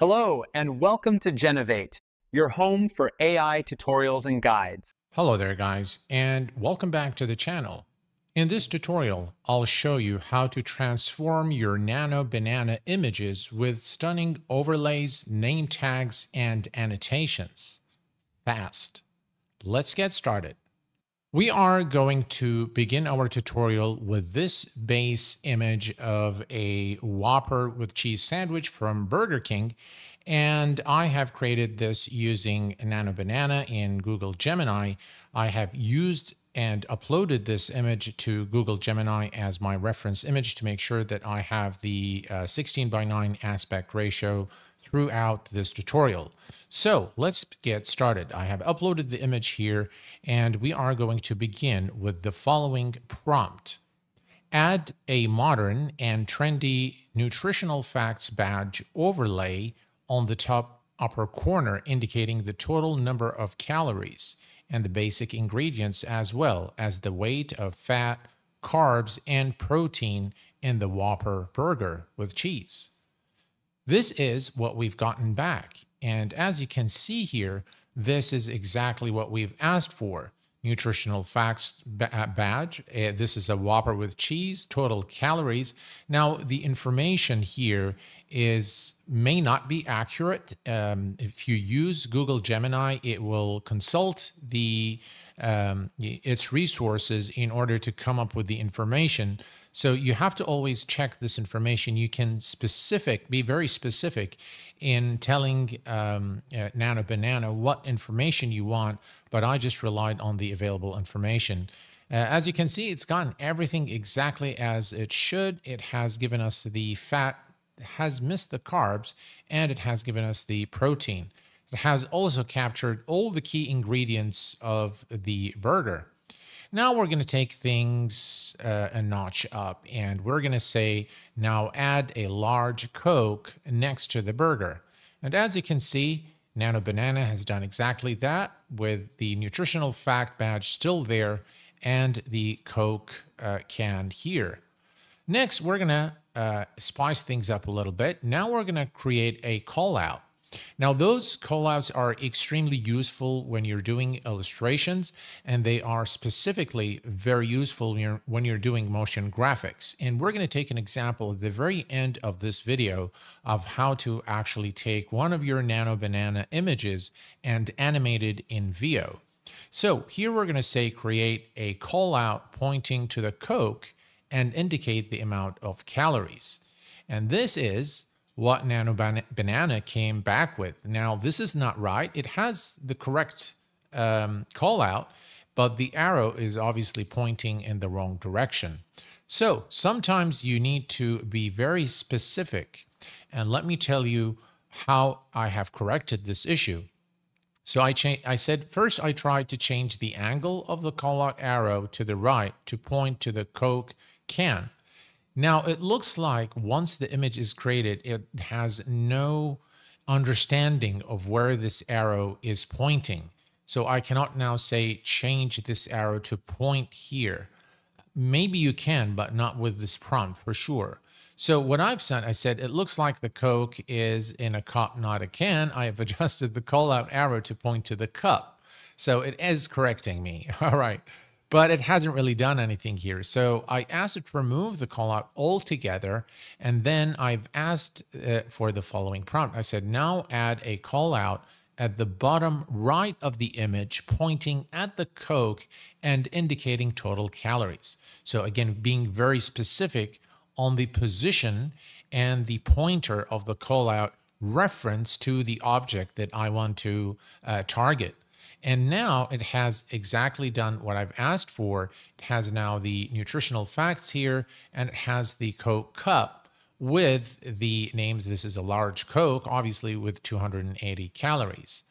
Hello, and welcome to Gennovate, your home for AI tutorials and guides. Hello there, guys, and welcome back to the channel. In this tutorial, I'll show you how to transform your Nano Banana images with stunning overlays, name tags, and annotations. Fast. Let's get started. We are going to begin our tutorial with this base image of a Whopper with cheese sandwich from Burger King. And I have created this using Nano Banana in Google Gemini. I have used and uploaded this image to Google Gemini as my reference image to make sure that I have the 16:9 aspect ratio throughout this tutorial. So let's get started. I have uploaded the image here, and we are going to begin with the following prompt. Add a modern and trendy nutritional facts badge overlay on the top upper corner, indicating the total number of calories and the basic ingredients, as well as the weight of fat, carbs, and protein in the Whopper burger with cheese. This is what we've gotten back. And as you can see here, this is exactly what we've asked for. Nutritional facts badge. This is a Whopper with cheese, total calories. Now, the information here may not be accurate. If you use Google Gemini, it will consult its resources in order to come up with the information. So you have to always check this information. You can be very specific in telling Nano Banana what information you want, but I just relied on the available information. As you can see, it's gotten everything exactly as it should. It has given us the fat, has missed the carbs, and it has given us the protein. It has also captured all the key ingredients of the burger. Now we're going to take things a notch up, and we're going to say, now add a large Coke next to the burger. And as you can see, Nano Banana has done exactly that, with the nutritional fact badge still there and the Coke can here. Next, we're going to spice things up a little bit. Now we're going to create a call out. Now, those callouts are extremely useful when you're doing illustrations, and they are specifically very useful when you're doing motion graphics. And we're going to take an example at the very end of this video of how to actually take one of your Nano Banana images and animate it in Veo. So here we're going to say create a callout pointing to the Coke and indicate the amount of calories. And this is what Nano Banana came back with. Now, this is not right. It has the correct call out, but the arrow is obviously pointing in the wrong direction. So sometimes you need to be very specific. And let me tell you how I have corrected this issue. So I said, first, I tried to change the angle of the call out arrow to the right to point to the Coke can. Now, it looks like once the image is created, it has no understanding of where this arrow is pointing. So I cannot now say, change this arrow to point here. Maybe you can, but not with this prompt for sure. So what I've said, I said, it looks like the Coke is in a cup, not a can. I have adjusted the call out arrow to point to the cup. So it is correcting me. All right. But it hasn't really done anything here. So I asked it to remove the callout altogether, and then I've asked for the following prompt. I said, now add a callout at the bottom right of the image pointing at the Coke and indicating total calories. So again, being very specific on the position and the pointer of the callout reference to the object that I want to target. And now it has exactly done what I've asked for. It has now the nutritional facts here, and it has the Coke cup with the names. This is a large Coke, obviously, with 280 calories.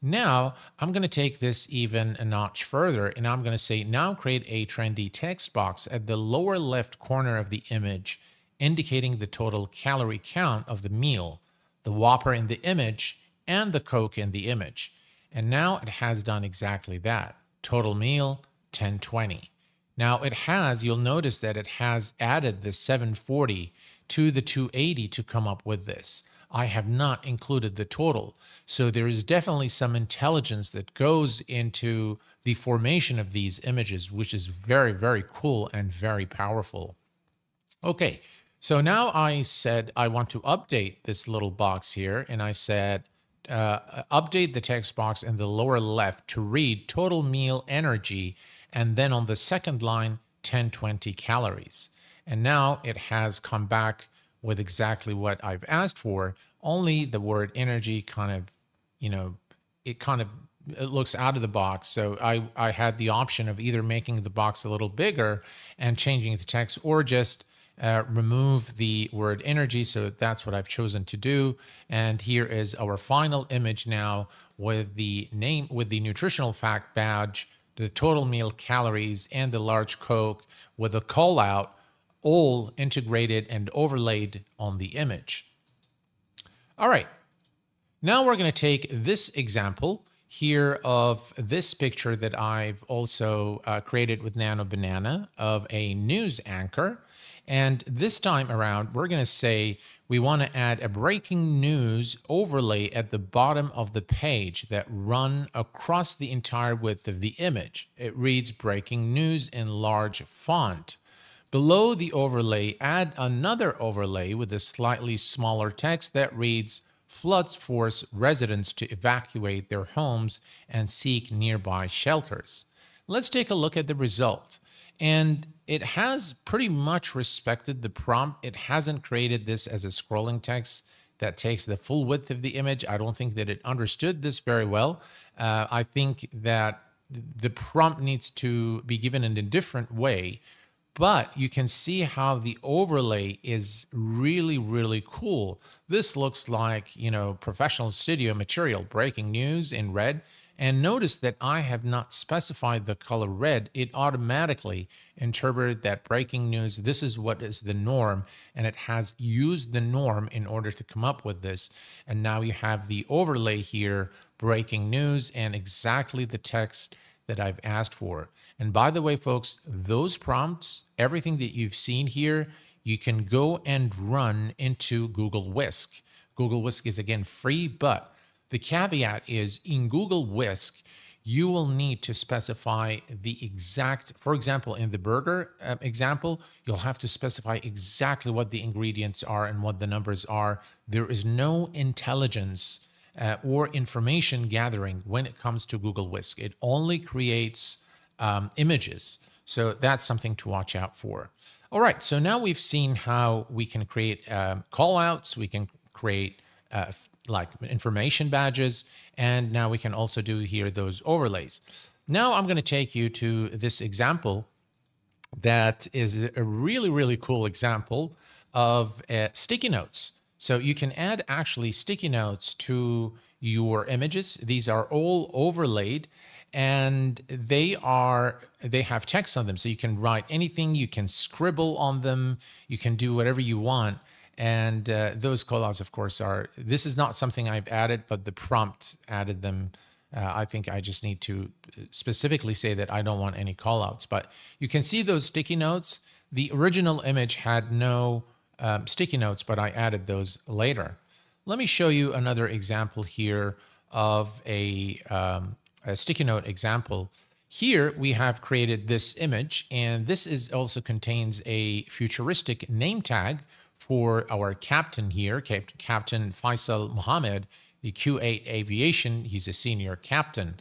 Now I'm going to take this even a notch further, and I'm going to say, now create a trendy text box at the lower left corner of the image, indicating the total calorie count of the meal, the Whopper in the image, and the Coke in the image. And now it has done exactly that. Total meal, 1020. Now it has, you'll notice that it has added the 740 to the 280 to come up with this. I have not included the total. So there is definitely some intelligence that goes into the formation of these images, which is very, very cool and very powerful. Okay, so now I said I want to update this little box here, and I said update the text box in the lower left to read total meal energy, and then on the second line, 1020 calories. And now it has come back with exactly what I've asked for, only the word energy kind of, you know, it looks out of the box. So I had the option of either making the box a little bigger and changing the text, or just remove the word energy. So that's what I've chosen to do. And here is our final image now with the name, with the nutritional fact badge, the total meal calories, and the large Coke with a call out, all integrated and overlaid on the image. All right, now we're going to take this example here of this picture that I've also created with Nano Banana of a news anchor. And this time around, we're going to say we want to add a breaking news overlay at the bottom of the page that run across the entire width of the image. It reads breaking news in large font. Below the overlay, add another overlay with a slightly smaller text that reads, floods force residents to evacuate their homes and seek nearby shelters. Let's take a look at the result. And it has pretty much respected the prompt. It hasn't created this as a scrolling text that takes the full width of the image. I don't think that it understood this very well. I think that the prompt needs to be given in a different way. But you can see how the overlay is really, really cool. This looks like, you know, professional studio material, breaking news in red. And notice that I have not specified the color red. It automatically interpreted that breaking news, this is what is the norm, and it has used the norm in order to come up with this. And now you have the overlay here, breaking news, and exactly the text that I've asked for. And by the way, folks, those prompts, everything that you've seen here, you can go and run into Google Whisk. Google Whisk is, again, free, but the caveat is in Google Whisk, you will need to specify the exact, for example, in the burger example, you'll have to specify exactly what the ingredients are and what the numbers are. There is no intelligence or information gathering when it comes to Google Whisk. It only creates images. So that's something to watch out for. All right, so now we've seen how we can create callouts, we can create like information badges, and now we can also do here those overlays. Now I'm going to take you to this example that is a really, really cool example of sticky notes. So you can add actually sticky notes to your images. These are all overlaid and they have text on them. So you can write anything, you can scribble on them, you can do whatever you want. And those callouts, of course, are, this is not something I've added, but the prompt added them. I think I just need to specifically say that I don't want any callouts, but you can see those sticky notes. The original image had no sticky notes, but I added those later. Let me show you another example here of a sticky note example. Here we have created this image, and this is also contains a futuristic name tag for our captain here, Captain Faisal Mohammed, the Q8 Aviation. He's a senior captain.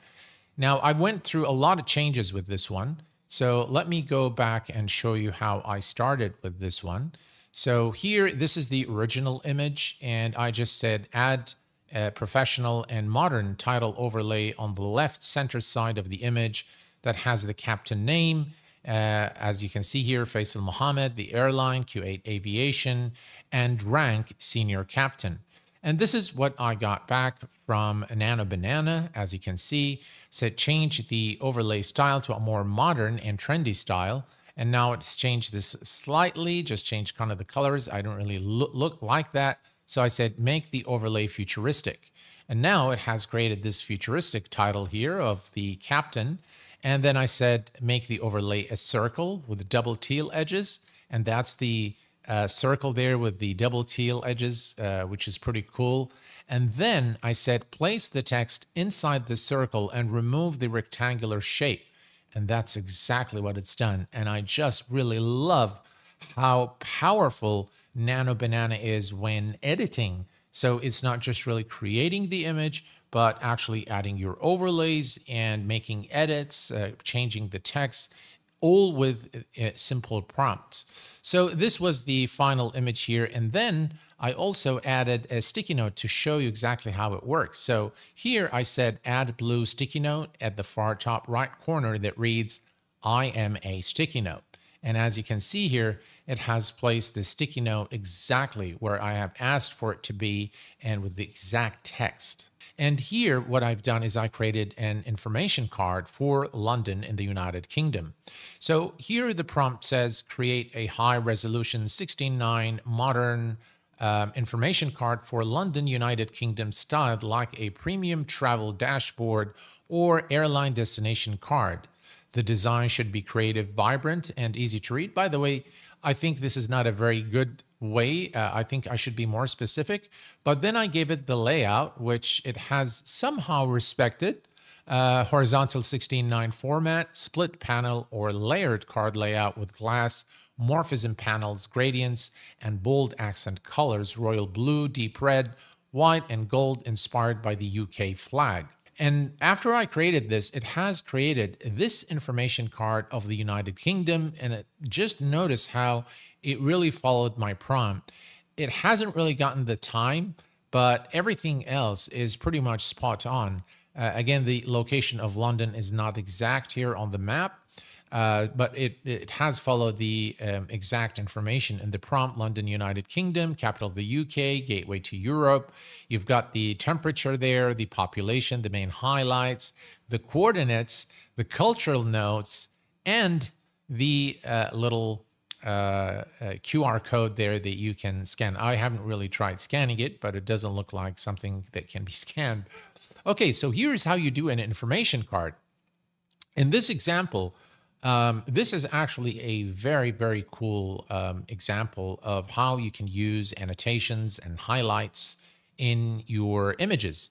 Now I went through a lot of changes with this one. So let me go back and show you how I started with this one. So here, this is the original image, and I just said add a professional and modern title overlay on the left center side of the image that has the captain name. As you can see here, Faisal Mohammed, the airline, Q8 Aviation, and rank senior captain. And this is what I got back from Nano Banana, as you can see. Said change the overlay style to a more modern and trendy style. And now it's changed this slightly, just changed kind of the colors. I don't really look like that. So I said, make the overlay futuristic. And now it has created this futuristic title here of the captain. And then I said, make the overlay a circle with double teal edges. And that's the circle there with the double teal edges, which is pretty cool. And then I said, place the text inside the circle and remove the rectangular shape. And that's exactly what it's done. And I just really love how powerful Nano Banana is when editing. So it's not just really creating the image, but actually adding your overlays and making edits, changing the text, all with simple prompts. So this was the final image here. And then I also added a sticky note to show you exactly how it works. So here I said, add blue sticky note at the far top right corner that reads, I am a sticky note. And as you can see here, it has placed the sticky note exactly where I have asked for it to be and with the exact text. And here, what I've done is I created an information card for London in the United Kingdom. So here the prompt says, create a high resolution 16:9 modern information card for London, United Kingdom styled like a premium travel dashboard or airline destination card. The design should be creative, vibrant, and easy to read. By the way, I think this is not a very good way. I think I should be more specific. But then I gave it the layout, which it has somehow respected. Horizontal 16:9 format, split panel or layered card layout with glass, morphism panels, gradients, and bold accent colors, royal blue, deep red, white, and gold inspired by the UK flag. And after I created this, it has created this information card of the United Kingdom. And just notice how it really followed my prompt. It hasn't really gotten the time, but everything else is pretty much spot on. Again, the location of London is not exact here on the map, but it has followed the exact information in the prompt. London, United Kingdom, capital of the UK, gateway to Europe. You've got the temperature there, the population, the main highlights, the coordinates, the cultural notes, and the little QR code there that you can scan. I haven't really tried scanning it, but it doesn't look like something that can be scanned. Okay, so here's how you do an information card. In this example, this is actually a very, very cool example of how you can use annotations and highlights in your images.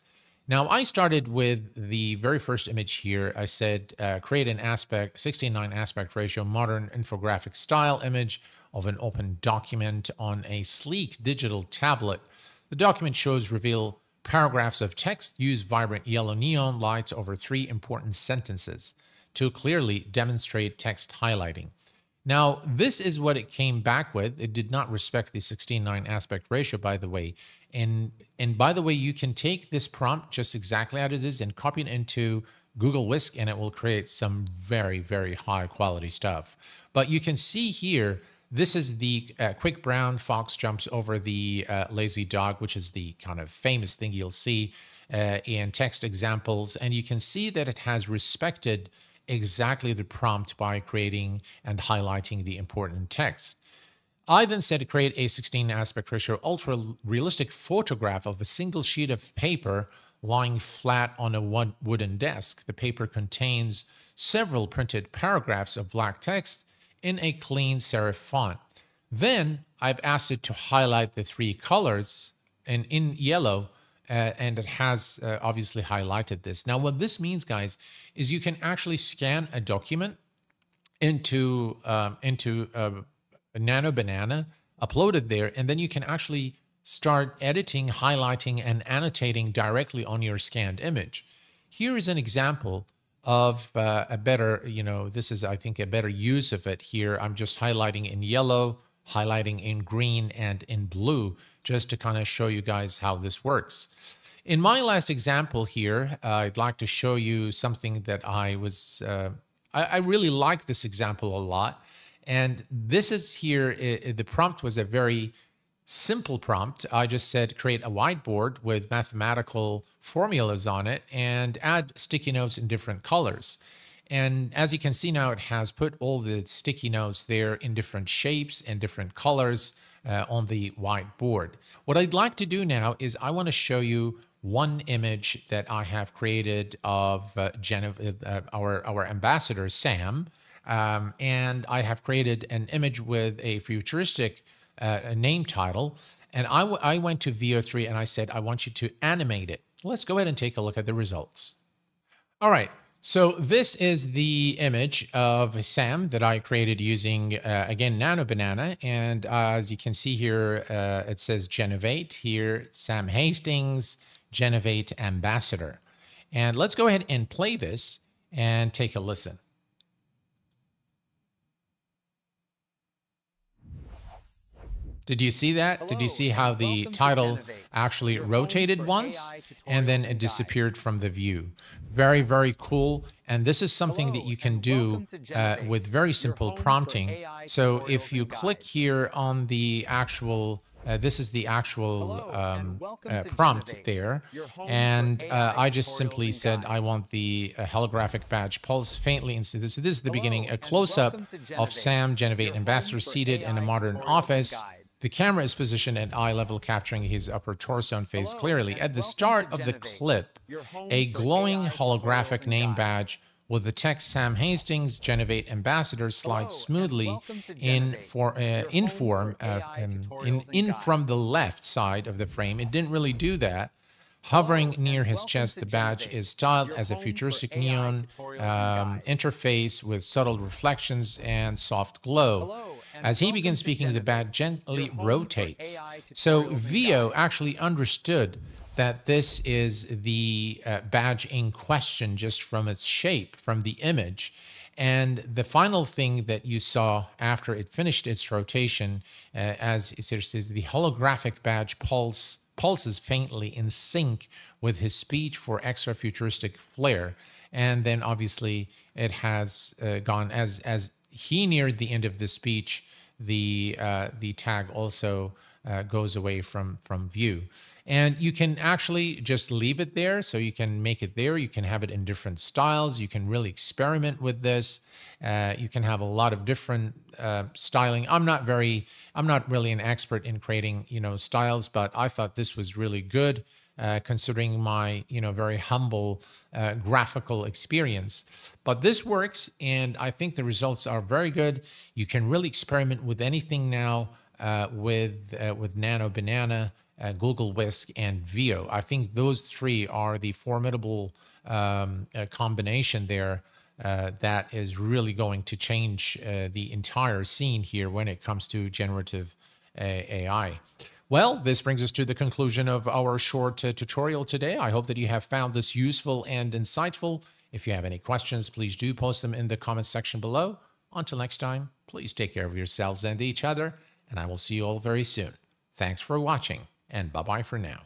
Now, I started with the very first image here. I said, create an aspect, 16:9 aspect ratio, modern infographic style image of an open document on a sleek digital tablet. The document shows reveal paragraphs of text, use vibrant yellow neon lights over three important sentences to clearly demonstrate text highlighting. Now, this is what it came back with. It did not respect the 16:9 aspect ratio, by the way. And by the way, you can take this prompt just exactly as it is and copy it into Google Whisk, and it will create some very, very high quality stuff. But you can see here, this is the quick brown fox jumps over the lazy dog, which is the kind of famous thing you'll see in text examples. And you can see that it has respected exactly the prompt by creating and highlighting the important text. I then said to create a 16 aspect ratio ultra realistic photograph of a single sheet of paper lying flat on a wooden desk. The paper contains several printed paragraphs of black text in a clean serif font. Then I've asked it to highlight the three colors and in yellow, and it has obviously highlighted this. Now, what this means, guys, is you can actually scan a document into Nano Banana, upload it there, and then you can actually start editing, highlighting, and annotating directly on your scanned image. Here is an example of a better, this is, I think, a better use of it here. I'm just highlighting in yellow, highlighting in green and in blue, just to kind of show you guys how this works. In my last example here, I'd like to show you something that I really like this example a lot. And this is here, the prompt was a very simple prompt. I just said, create a whiteboard with mathematical formulas on it and add sticky notes in different colors. And as you can see now, it has put all the sticky notes there in different shapes and different colors on the whiteboard. What I'd like to do now is I want to show you one image that I have created of our ambassador, Sam. And I have created an image with a futuristic a name title. And I went to Veo 3 and I said, I want you to animate it. Let's go ahead and take a look at the results. All right. So this is the image of Sam that I created using, again, Nano Banana. And as you can see here, it says Gennovate here, Sam Hastings, Gennovate Ambassador. And let's go ahead and play this and take a listen. Did you see that? Hello, did you see how the title actually rotated once and then it disappeared from the view? Very, very cool. And this is something that you can do with very simple prompting. So if you click here on the actual, this is the actual prompt there. And I just simply said, I want the holographic badge pulse faintly instantaneous. So this is the beginning, a close-up of Sam, Gennovate Ambassador, seated in a modern office. The camera is positioned at eye level, capturing his upper torso and face clearly. At the start of the clip, a glowing holographic name badge with the text Sam Hastings, Gennovate Ambassador, slides smoothly in from the left side of the frame. It didn't really do that. Hovering near his chest, the badge is styled as a futuristic neon interface with subtle reflections and soft glow. As he begins speaking, the badge gently rotates. So Veo actually understood that this is the badge in question just from its shape, from the image. And the final thing that you saw after it finished its rotation, as it says, the holographic badge pulses faintly in sync with his speech for extra futuristic flair. And then obviously it has gone as he neared the end of the speech, the tag also goes away from view. And you can actually just leave it there. So you can make it there. You can have it in different styles. You can really experiment with this. You can have a lot of different styling. I'm not really an expert in creating, you know, styles, but I thought this was really good. Considering my, you know, very humble graphical experience. But this works, and I think the results are very good. You can really experiment with anything now with Nano Banana, Google Whisk, and Veo. I think those three are the formidable combination there that is really going to change the entire scene here when it comes to generative AI. Well, this brings us to the conclusion of our short tutorial today. I hope that you have found this useful and insightful. If you have any questions, please do post them in the comments section below. Until next time, please take care of yourselves and each other, and I will see you all very soon. Thanks for watching, and bye-bye for now.